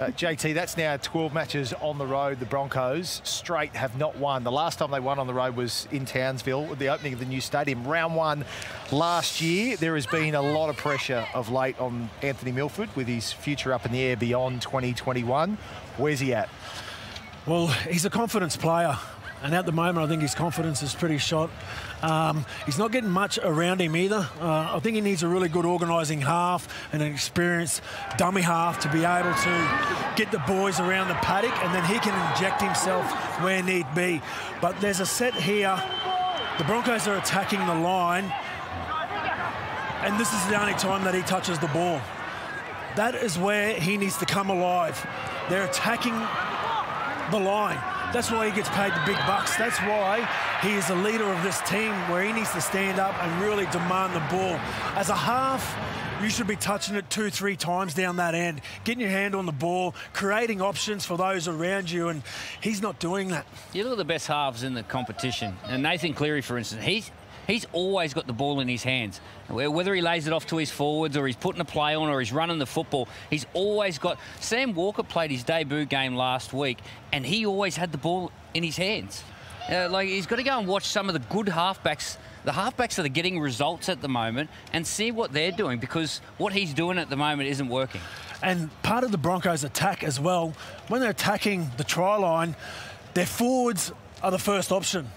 JT, that's now 12 matches on the road. The Broncos straight have not won. The last time they won on the road was in Townsville at the opening of the new stadium. Round one last year. There has been a lot of pressure of late on Anthony Milford with his future up in the air beyond 2021. Where's he at? Well, he's a confidence player. And at the moment, I think his confidence is pretty shot. He's not getting much around him either. I think he needs a really good organising half and an experienced dummy half to be able to get the boys around the paddock, and then he can inject himself where need be. But there's a set here. The Broncos are attacking the line, and this is the only time that he touches the ball. That is where he needs to come alive. They're attacking the line. That's why he gets paid the big bucks. That's why he is the leader of this team, where he needs to stand up and really demand the ball. As a half, you should be touching it 2-3 times down that end, getting your hand on the ball, creating options for those around you, and he's not doing that. You look at the best halves in the competition, and Nathan Cleary, for instance, he's always got the ball in his hands. Whether he lays it off to his forwards, or he's putting a play on, or he's running the football, he's always got... Sam Walker played his debut game last week, and he always had the ball in his hands. Like, he's got to go and watch some of the good halfbacks. The halfbacks that are getting results at the moment, and see what they're doing, because what he's doing at the moment isn't working. And part of the Broncos' attack as well, when they're attacking the try line, their forwards are the first option.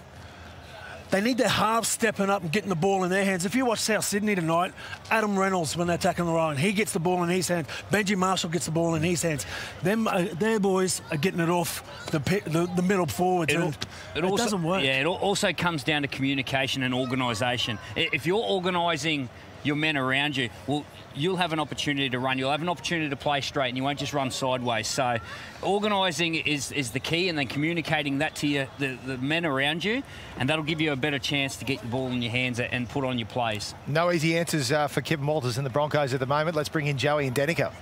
They need their halves stepping up and getting the ball in their hands. If you watch South Sydney tonight, Adam Reynolds, when they're attacking the line, he gets the ball in his hands. Benji Marshall gets the ball in his hands. Their boys are getting it off the middle forwards. It also doesn't work. Yeah, it also comes down to communication and organisation. If you're organising your men around you, well, you'll have an opportunity to run, you'll have an opportunity to play straight, and you won't just run sideways. So organising is the key, and then communicating that to the men around you, and that'll give you a better chance to get the ball in your hands and put on your plays. No easy answers for Kevin Walters and the Broncos at the moment. Let's bring in Joey and Danica.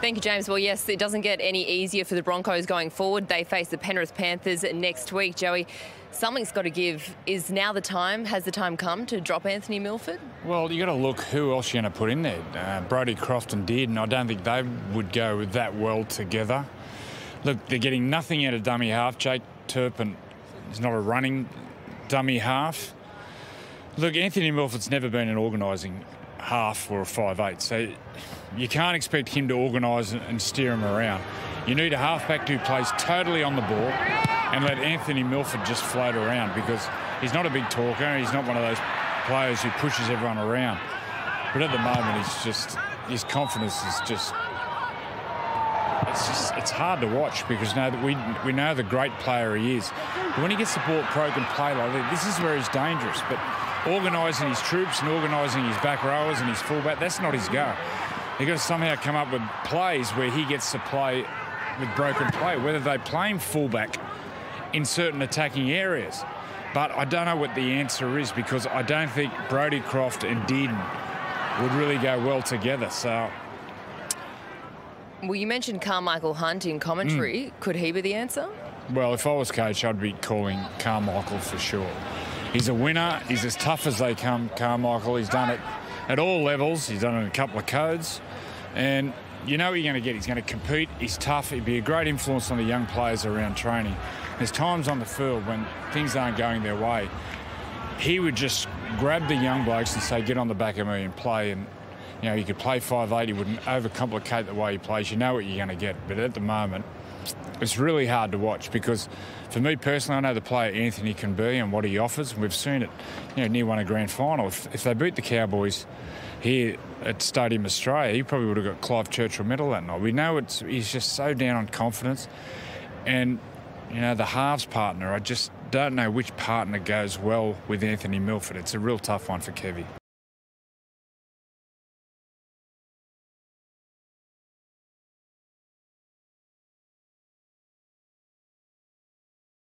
Thank you, James. Well, yes, it doesn't get any easier for the Broncos going forward. They face the Penrith Panthers next week. Joey, something's got to give. Is now the time? Has the time come to drop Anthony Milford? Well, you've got to look who else you're going to put in there. Brodie Crofton did, and I don't think they would go that well together. Look, they're getting nothing out of dummy half. Jake Turpin is not a running dummy half. Look, Anthony Milford's never been an organising half or a 5-8, so you can't expect him to organise and steer him around. You need a halfback who plays totally on the ball and let Anthony Milford just float around, because he's not a big talker, he's not one of those players who pushes everyone around. But at the moment, he's just, his confidence is just, it's hard to watch, because now that we know the great player he is. But when he gets the ball broke and play like that, this is where he's dangerous. But organising his troops and organising his back rowers and his fullback, that's not his go. They've got to somehow come up with plays where he gets to play with broken play, whether they play him fullback in certain attacking areas. But I don't know what the answer is, because I don't think Brodie Croft and Dearden would really go well together. So. Well, you mentioned Carmichael Hunt in commentary. Could he be the answer? Well, if I was coach, I'd be calling Carmichael for sure. He's a winner. He's as tough as they come, Carmichael. He's done it at all levels. He's done it in a couple of codes. And you know what you're going to get. He's going to compete. He's tough. He'd be a great influence on the young players around training. There's times on the field when things aren't going their way. He would just grab the young blokes and say, get on the back of me and play. And, you know, he could play 5'8". He wouldn't overcomplicate the way he plays. You know what you're going to get. But at the moment, it's really hard to watch, because for me personally, I know the player Anthony can be and what he offers. We've seen it, you know, near won a grand final. If they beat the Cowboys here at Stadium Australia, he probably would have got Clive Churchill Medal that night. We know he's just so down on confidence. And, you know, the halves partner, I just don't know which partner goes well with Anthony Milford. It's a real tough one for Kevy.